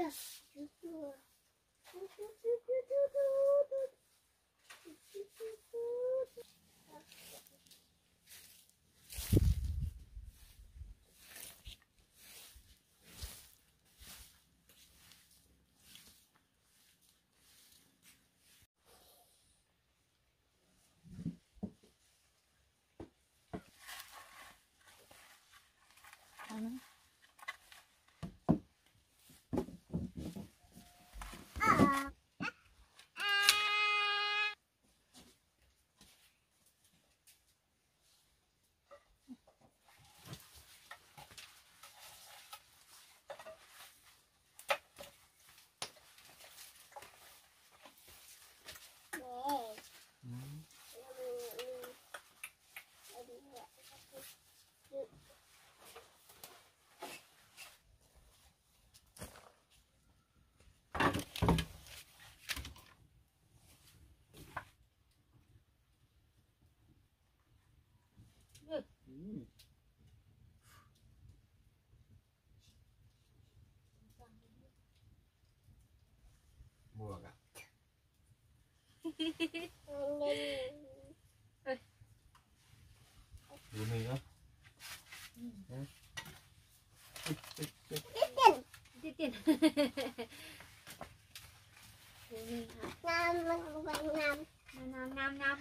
Yes, you do. Buah kak. Bumi ya. Titin. Nam.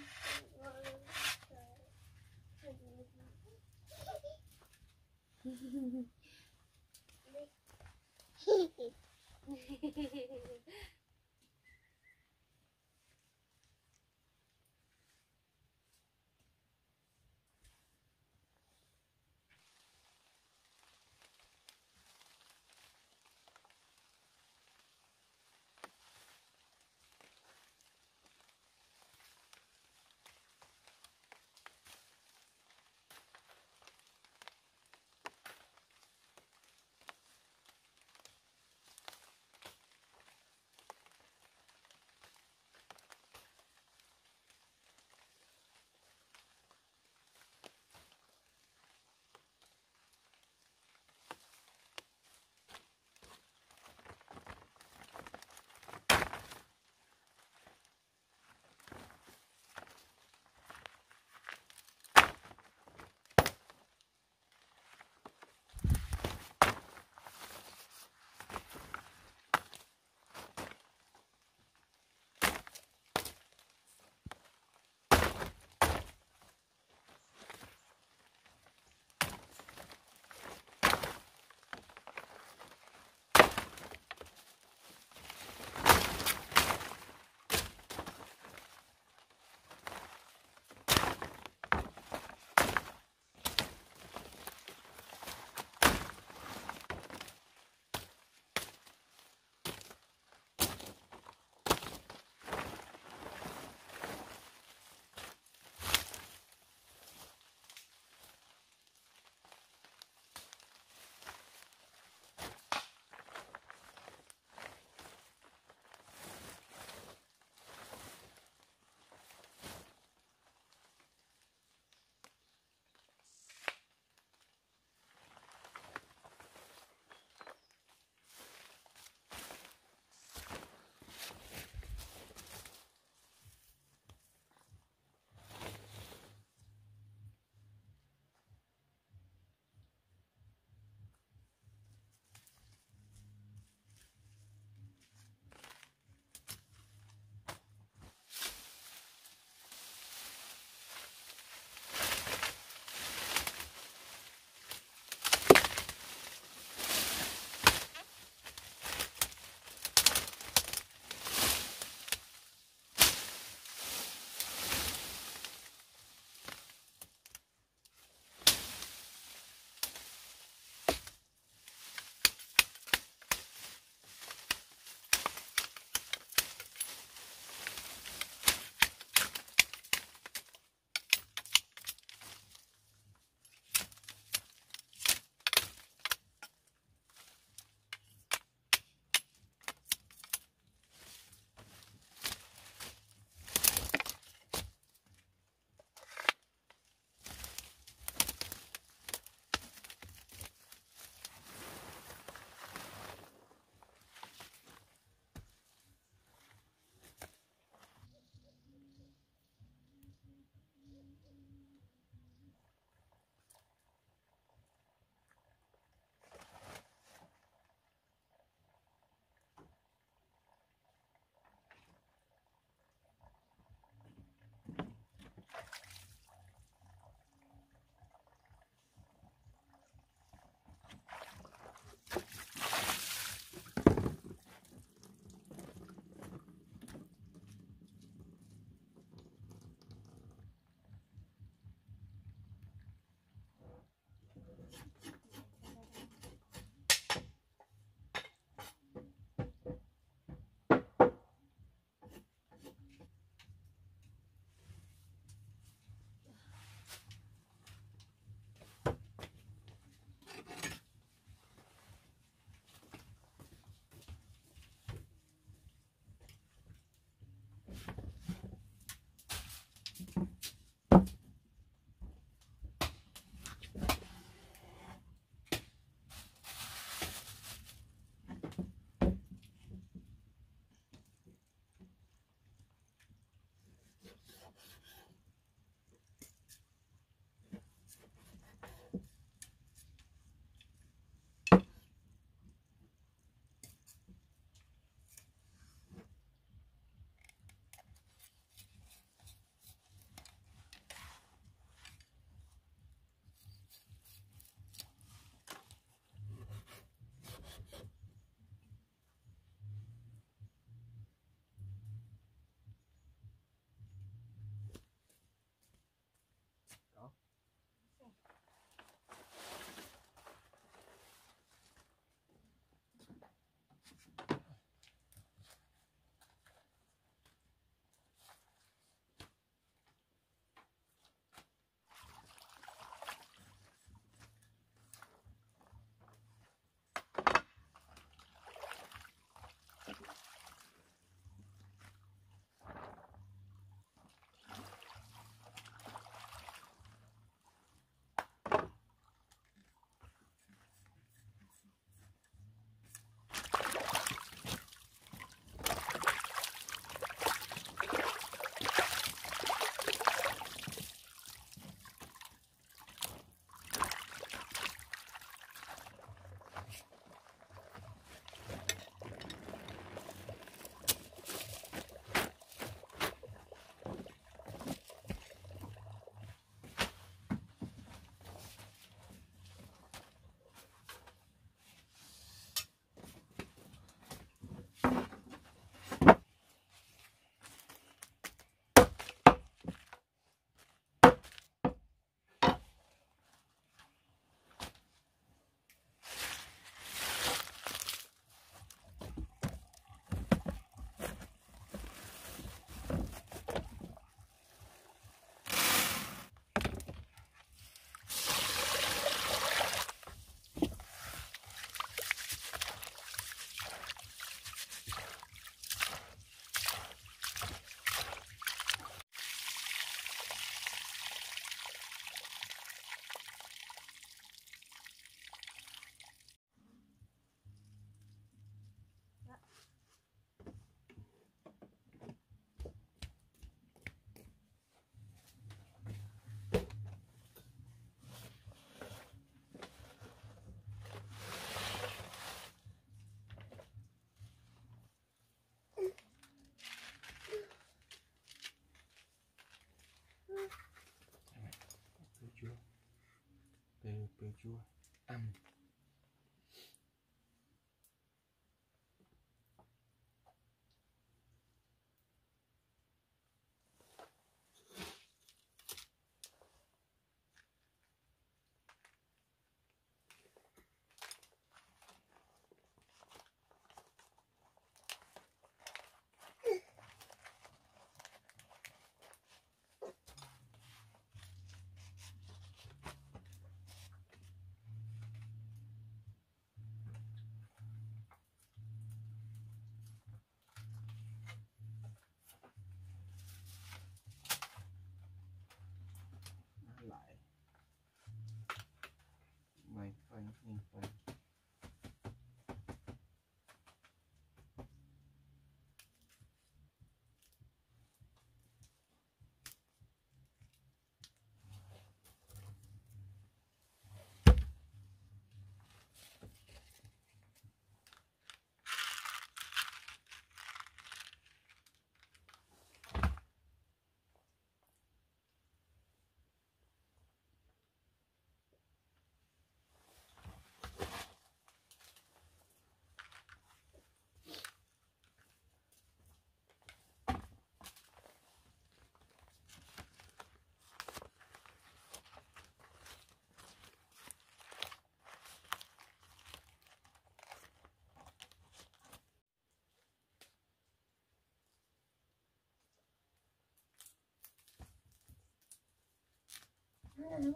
Nhâm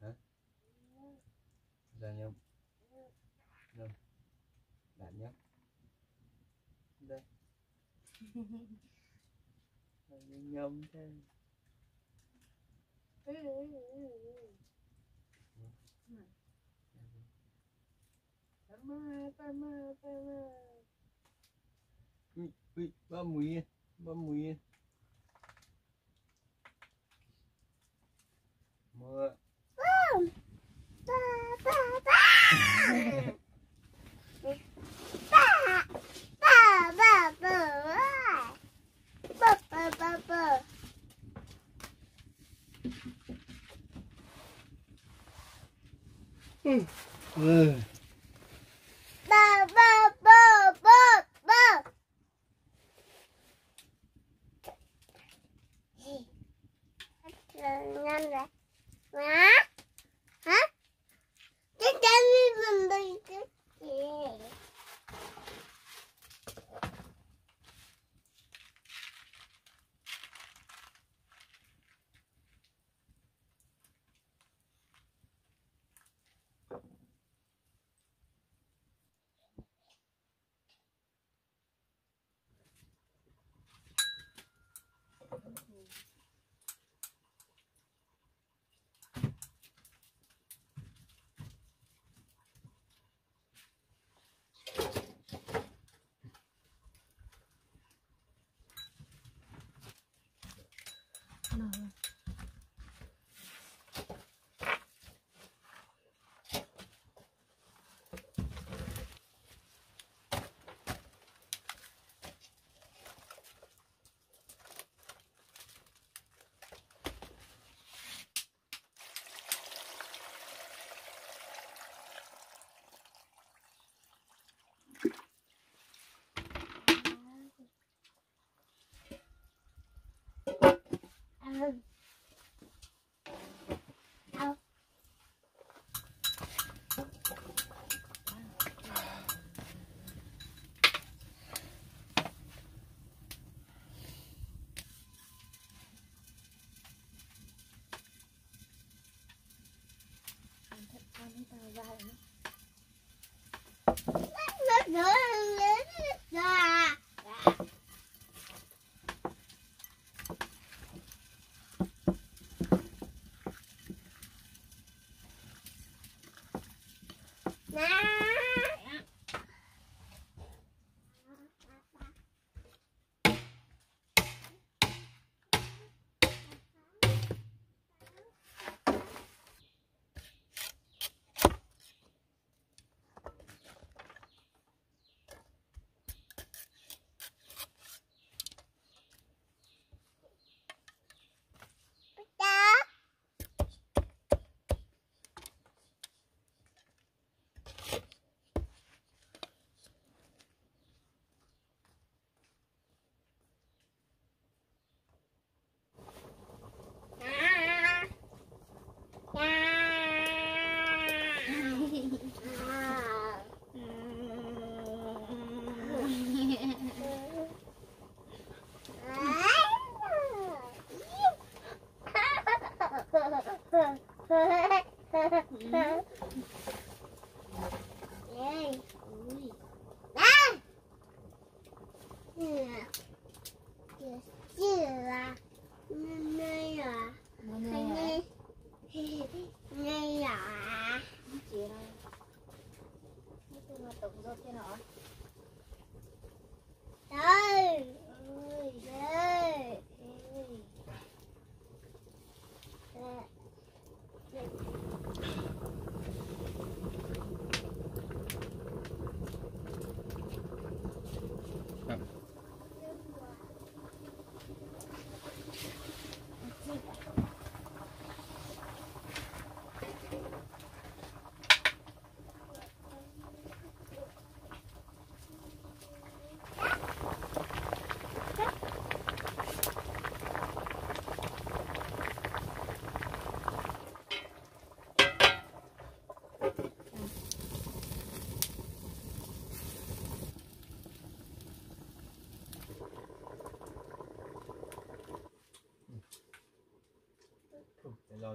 hả? Ra nhâm nhâm đạn nhâm đây nhâm thế bị ba mũi mưa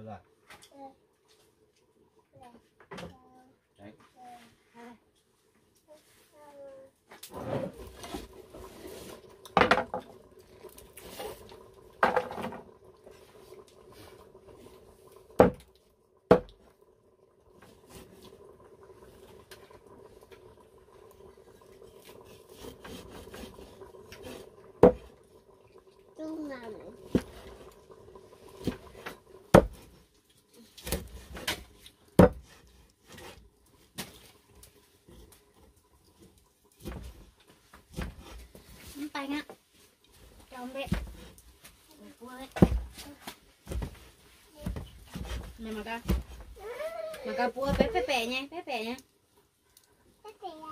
nhau rồi. Đấy. Bánh ạ, trồng bẹ, này maka buah pepenya, pepe, buah.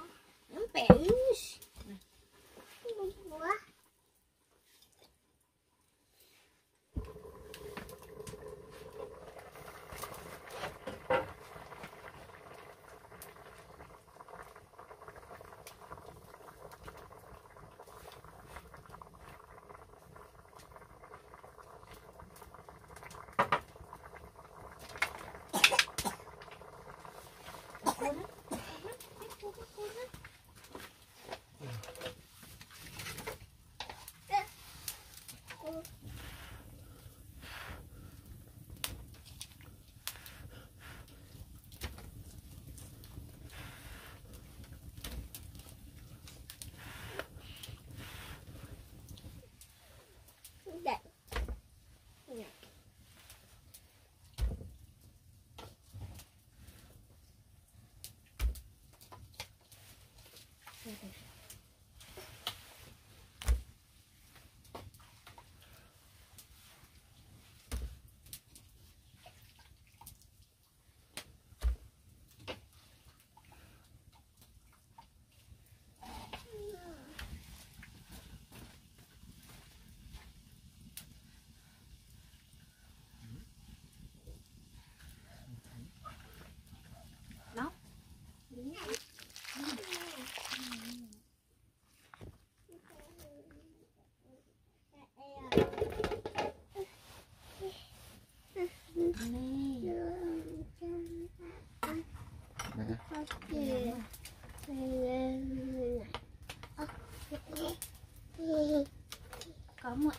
Có một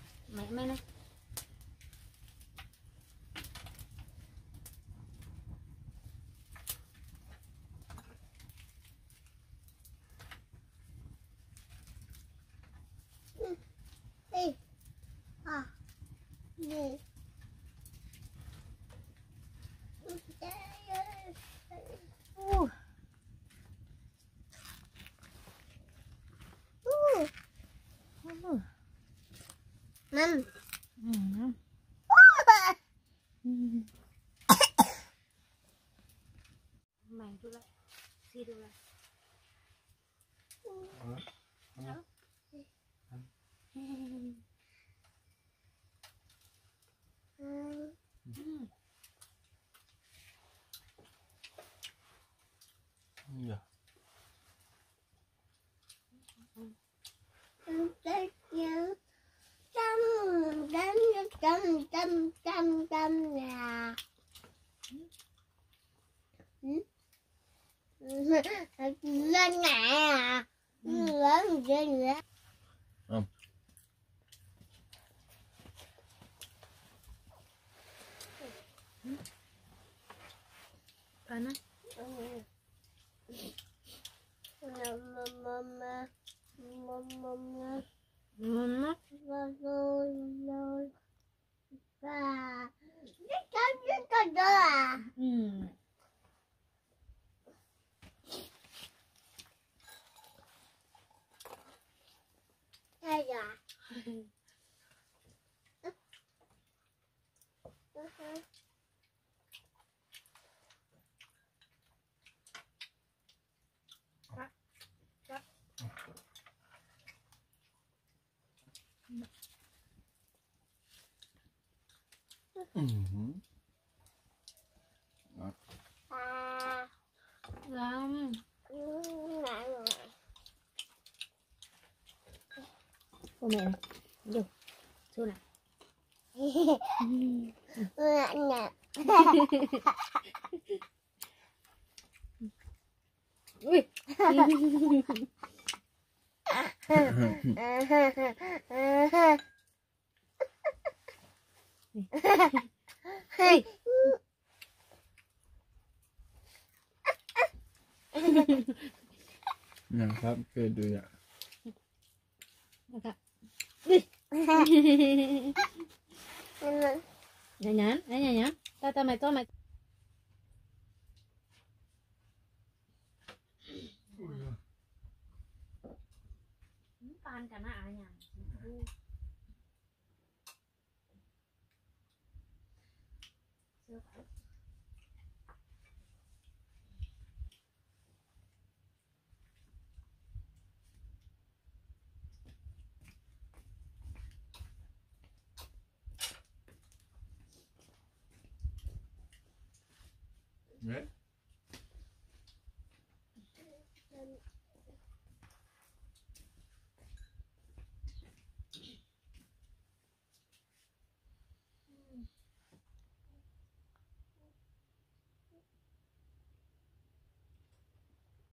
mẹ này. Mom. Mm-hmm. Mày đưa lại, xì đưa lại. Hả? Dạ. Tâm nhà lên nhà lớn lên nữa không con á mama và cái con đó à đây à Mm-hmm. Cô mẹ này, vô, xuống nào. おいはいนะครับเคยดูอ่ะนะครับอุ๊ยนั่นๆๆตาตาไม่ต้องไม่ปานกันนะอะไรอย่าง